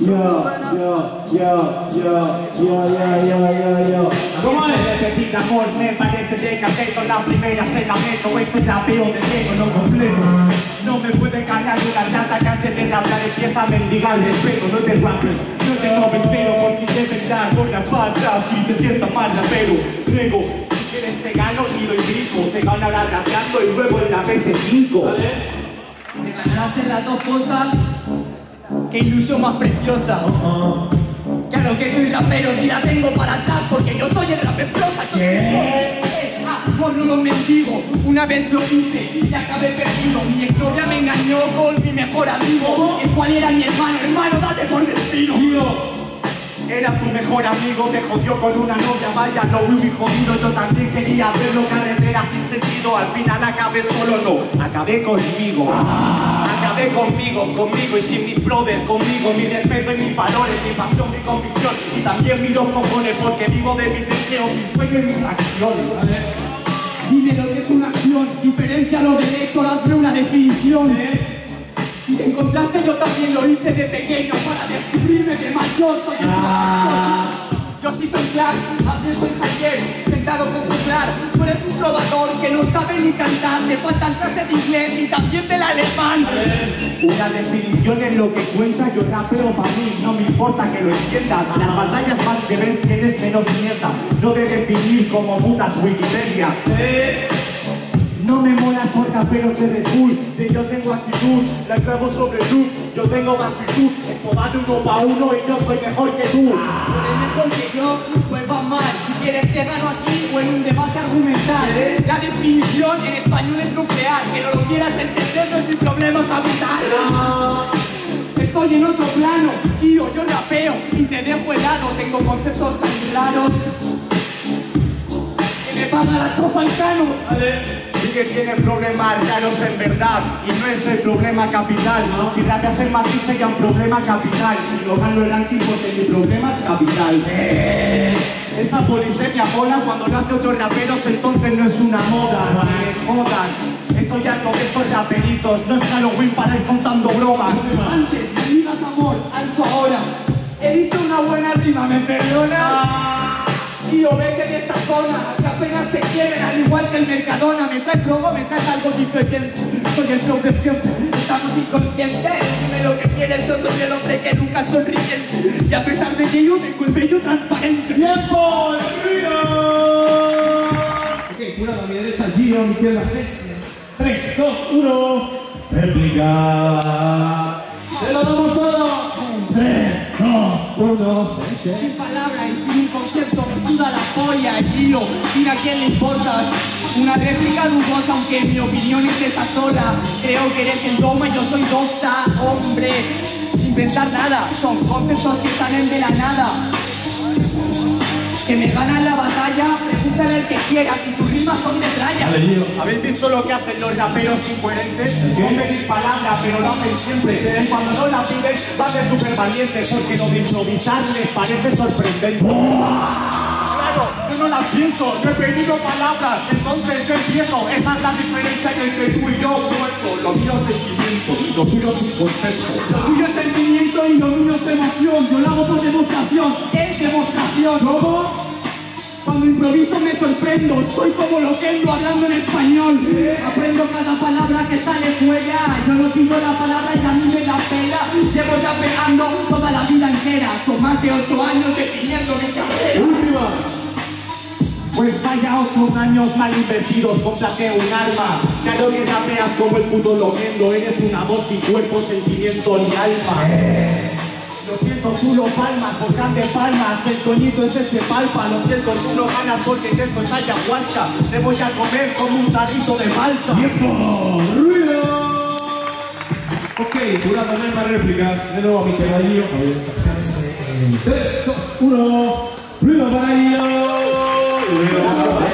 Yo. ¿Cómo es? Repetita, amor, me parece de cateto. La primera se la meto, esto es rapeo de ciego, no completo. No me puede ganar una chata que antes de hablar empieza a mendigar el respeto. No te rapes, no te noventero, porque te vendrás con la pata y te sientas mal rapero. Rego, si quieres te gano y lo indico. Te gano ahora rapeando y luego en la BC5. ¿Vale? Me ganaste las dos cosas. Qué ilusión más preciosa. Claro que soy rapero si la tengo para atrás, porque yo soy el rapero prosa. Por unos mendigos, una vez lo hice y acabé perdido. Mi exnovia me engañó con mi mejor amigo, el cual era mi hermano. Hermano, date por destino. Era tu mejor amigo, te jodió con una novia. Vaya, no muy jodido. Yo también quería verlo carretera sin sentido. Al final acabé solo, no, acabé conmigo. Acabé conmigo y sin mis brothers. Conmigo, mi respeto y mis valores, mi pasión, mi convicción. Y también mis dos cojones, porque vivo de mis deseos, mis sueños y mis acciones. Dime lo que es una acción, diferencia a los derechos, hazme una definición. Si te encontraste, yo también lo hice de pequeño para descubrirme de mayor. Soy yo sí soy Clark, Andrés soy Javier, sentado con Joslar. Tú eres un trovador que no sabe ni cantar, te faltan clases de inglés y también del alemán. Una definición es lo que cuenta, yo rapeo para mí, no me importa que lo entiendas. Las batallas van de ver quién es menos mierda, no de definir como putas Wikipedias. No me mola por caperos de Red Bull, de yo tengo actitud, la clavo sobre tú, yo tengo más virtud, escobate uno pa' uno y yo soy mejor que tú. Por el mejor que yo, pues va mal, si quieres te gano aquí o en un debate argumental. La definición en español es nuclear, que no lo quieras entender no es mi problema capital. Estoy en otro plano, tío, yo rapeo y te dejo helado, tengo conceptos tan claros. Me paga la chofa el cano. Sí que tiene problemas raros en verdad, y no es el problema capital. Si rapeas en Madrid sería un problema capital, y lo gano el ranking porque mi problema es capital. Esa polisemia mola cuando nace otros raperos, entonces no es una moda. Estoy harto de estos raperitos, no es Halloween para ir contando bromas. Antes me digas amor, alzo ahora. He dicho una buena rima, ¿me perdonas? Tío, vete de esta zona, que apenas te quieren, al igual que el Mercadona. Me traes logo, me traes algo diferente. Soy el flow de siempre, estamos inconscientes. Dime lo que quieres, yo soy el hombre que nunca sonríe. Y a pesar de que yo tengo el bello transparente. ¡Tiempo! Ok, curado a mi derecha, Gio, mi izquierda, Fes. 3, 2, 1. Réplica. ¡Se lo damos todo! 3, 2, 1. Sin palabras y sin concepto, duda la polla, Gio, mira a quién le importas. Una réplica dudosa, aunque en mi opinión es esa sola. Creo que eres el doma y yo soy doxa, hombre. Sin inventar nada, son conceptos que salen de la nada. Que me ganan la batalla, pregúntale al que quiera, si tus rimas son de playa. ¿Habéis visto lo que hacen los raperos incoherentes? Ponen mis palabras, pero lo hacen siempre. Cuando no la piden, van de súper valientes, porque lo de improvisar les parece sorprendente. Claro, yo no las pienso, yo he pedido palabras, entonces yo empiezo. Esa es la diferencia entre tú y yo, muerto. Lo mío es sentimiento, lo tuyo es concepto. Lo tuyo es sentimiento y lo mío es emoción. Yo lo hago por demostración, es demostración. ¿Cómo? Cuando improviso me sorprendo, soy como Loquendo hablando en español. Aprendo cada palabra que sale fuera, yo no digo la palabra y a mí me la pela. Llevo ya pegando toda la vida entera, son más de 8 años definiendo mi carrera. ¡Última! Pues vaya 8 años mal invertidos, cómprate un arma. Claro que rapeas como el puto Loquendo, eres una voz y cuerpo, sentimiento y alma. Lo siento, tú lo palmas, por grandes palmas, el coñito ese se palpa. Lo siento, tú lo ganas porque esto es ayahuasca. Te voy a comer como un tarrito de malta. ¡Tiempo! ¡Ruido! Ok, curando no hay más réplicas. De nuevo a mi caballo. 3, 2, 1. ¡Ruido para ello!